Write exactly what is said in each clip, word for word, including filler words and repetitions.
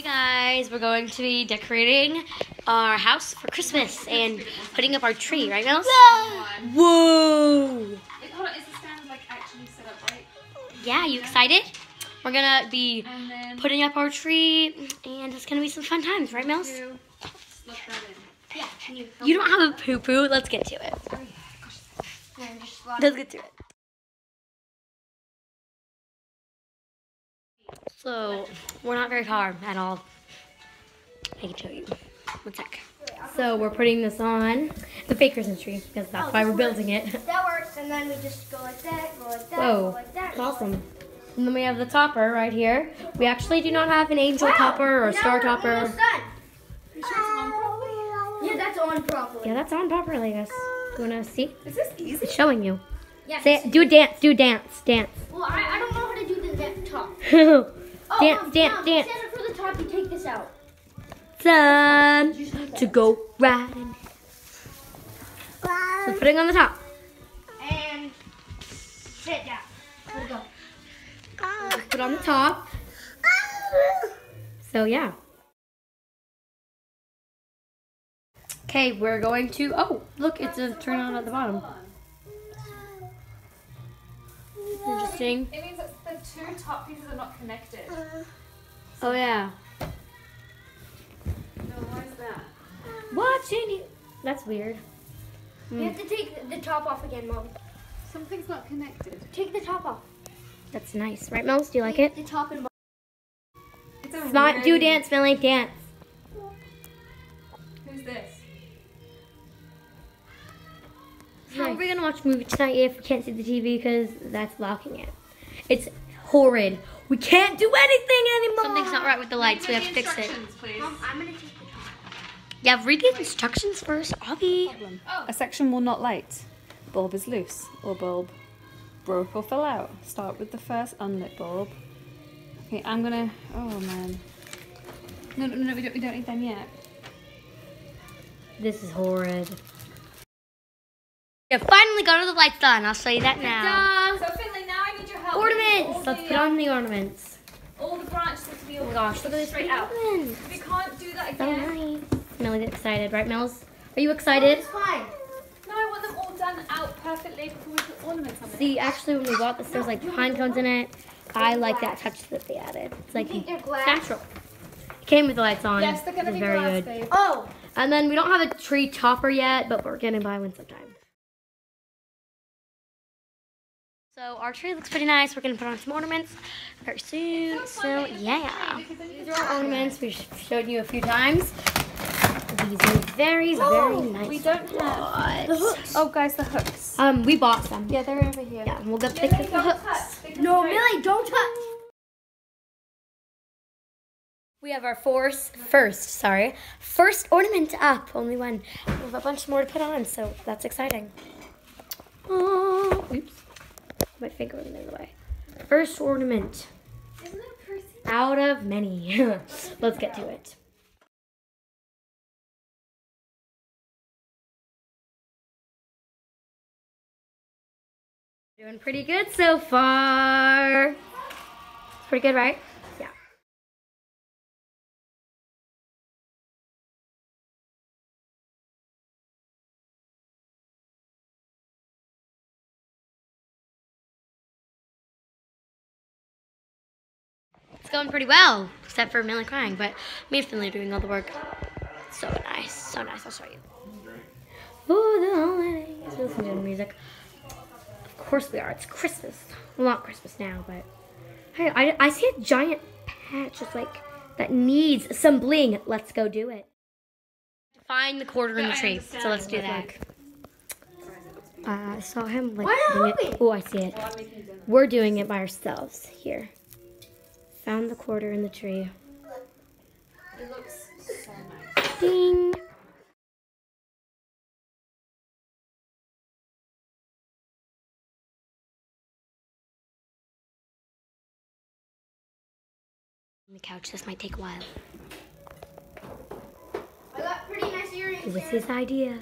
Hey guys, we're going to be decorating our house for Christmas and putting up our tree, right Mel? Whoa! Is the stand like actually set up right? Yeah, you excited? We're gonna be putting up our tree and it's gonna be some fun times, right Mel? Yeah, can you You don't have a poo-poo, let's get to it. Let's get to it. So, we're not very far at all. I can show you. One sec. So, we're putting this on the fake Christmas tree because that's oh, why we're works. building it. That works, and then we just go like that, go like that, Whoa. go like that. That's awesome. Like... And then we have the topper right here. We actually do not have an angel wow. topper or a star topper. Done. Oh. Yeah, that's on properly. Yeah, that's on properly, guys. You want to see? Is this easy? It's showing you. Yeah. Say, do a dance, do a dance, dance. Well, I, I don't know how to do the dance top. Oh, dance, mom, dance, mom, dance. Stand up for the top, you take this out. Time to go riding. So putting on the top. And sit down. Let's go. Let's put on the top. So yeah. Okay, we're going to, oh, look, it's a turn on at the bottom. Interesting. It means that the two top pieces are not connected. Oh yeah. No, why is that? Watching you. That's weird. You mm. have to take the top off again, Mom. Something's not connected. Take the top off. That's nice, right, Mel? Do you like take it? The top and bottom. It's a not do dance, Millie. Dance. Who's this? Hi. We're gonna watch a movie tonight if we can't see the T V because that's blocking it. It's horrid. We can't do anything anymore. Something's not right with the lights. We have to fix it. Please. Mom, I'm gonna take the yeah, read the instructions first. Obby. Oh. A section will not light. Bulb is loose or bulb broke or fell out. Start with the first unlit bulb. Okay, I'm gonna. Oh man. No, no, no. We don't. We don't need them yet. This is horrid. Yeah, finally got all the lights on. I'll show you that now. So Finley, now I need your help. Ornaments! Let's put on the ornaments. All the branches have to be ornaments. Oh my gosh, look at this straight out. We can't do that again. So nice. Millie's excited, right Mills? Are you excited? It's fine. No, I want them all done out perfectly before we put ornaments on it. See, actually when we bought this, there's like pine cones in it. I like that touch that they added. It's like natural. It came with the lights on. Yes, they're gonna be glass, babe. Oh! And then we don't have a tree topper yet, but we're gonna buy one sometime. So our tree looks pretty nice. We're gonna put on some ornaments very soon. So yeah, these are our ornaments. We showed you a few times. These are very, very nice. We don't have the hooks. Oh guys, the hooks. Um, we bought them. Yeah, they're over here. Yeah, we'll get the hooks. No, Millie, don't touch. We have our force first. Sorry, first ornament up. Only one. We have a bunch more to put on, so that's exciting. Oh, oops. My finger went the other way. First ornament. Isn't that pretty? Out of many. Let's get to it. Doing pretty good so far. It's pretty good, right? Yeah. It's going pretty well, except for Millie crying, but me and Finley are doing all the work. So nice, so nice, I'll show you. Ooh, the holidays, we're listening to the music. Of course we are, it's Christmas. Well, not Christmas now, but... Hey, I, I see a giant patch just like that needs some bling. Let's go do it. Find the quarter in the tree, so let's do that. Uh, I saw him like doing it. Oh, I see it. We're doing it by ourselves here. Found the quarter in the tree. It looks so nice. Ding! On the couch, this might take a while. I got pretty nice earrings. It was his idea.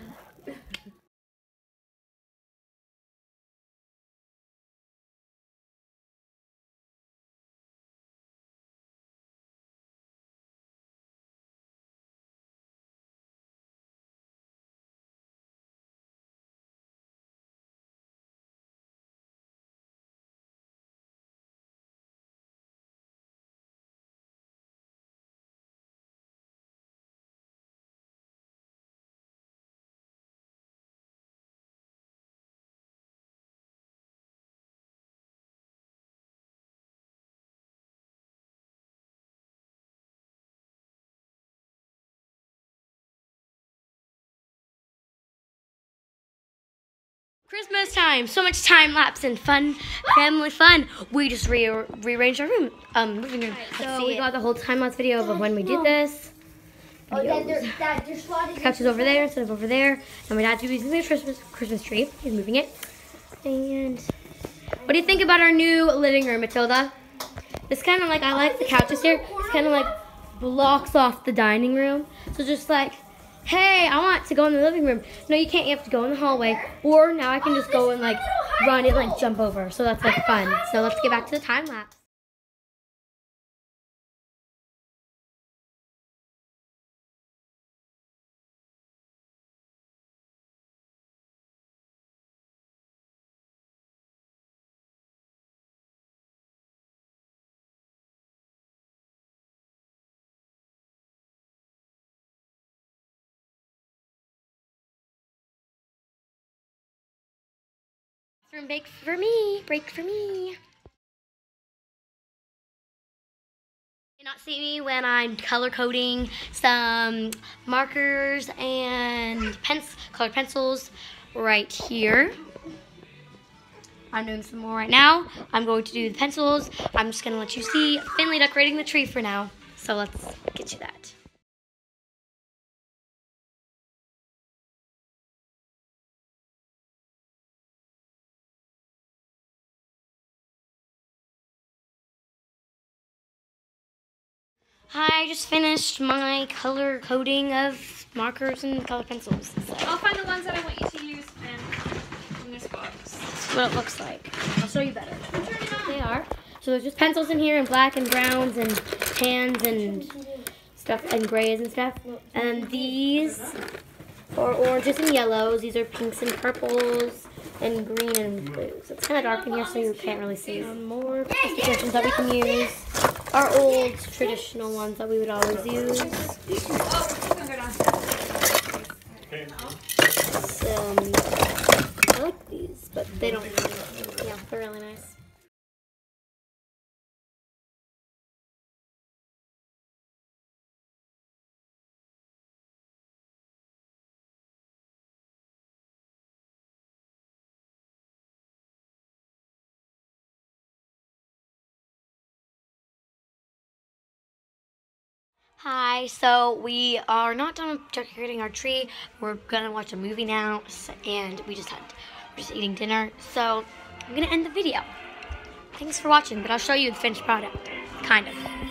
Christmas time, so much time lapse and fun, family fun. We just re rearranged our room, um, living room. Right, so we it. got the whole time lapse video of when we did this. Oh, that there, that the couch is over there instead of over there, and my dad's using his Christmas Christmas tree. He's moving it. And what do you think about our new living room, Matilda? It's kind of like I like the couches here. It's kind of like blocks off the dining room. So just like, hey, I want to go in the living room. No, you can't. You have to go in the hallway. Or now I can just go and like run and like jump over. So that's like fun. So let's get back to the time lapse. Break for me, break for me. You cannot see me when I'm color coding some markers and pens, colored pencils right here. I'm doing some more right now. I'm going to do the pencils. I'm just gonna let you see Finley decorating the tree for now. So let's get to that. I just finished my color coding of markers and color pencils. So I'll find the ones that I want you to use in this box. That's what it looks like. I'll show you better. Turn it on. They are. So there's just pencils in here and black and browns and tans and stuff and grays and stuff. And these are oranges and yellows. These are pinks and purples and green and blues. It's kind of dark in here, so you can't really see. Some more presentations that we can use. Our old traditional ones that we would always use. Some, I like these, but they don't really, yeah, they're really nice. Hi, so we are not done decorating our tree. We're gonna watch a movie now, and we just had, we're just eating dinner. So I'm gonna end the video. Thanks for watching, but I'll show you the finished product, kind of.